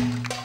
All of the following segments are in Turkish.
Dilek Taşı.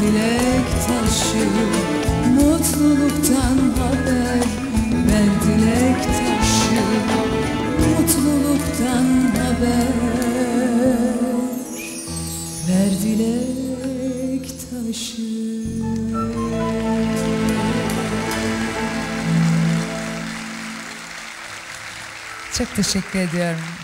Dilek taşı, mutluluktan haber ver, dilek taşı, mutluluktan haber ver, dilek taşı. Çok teşekkür ediyorum.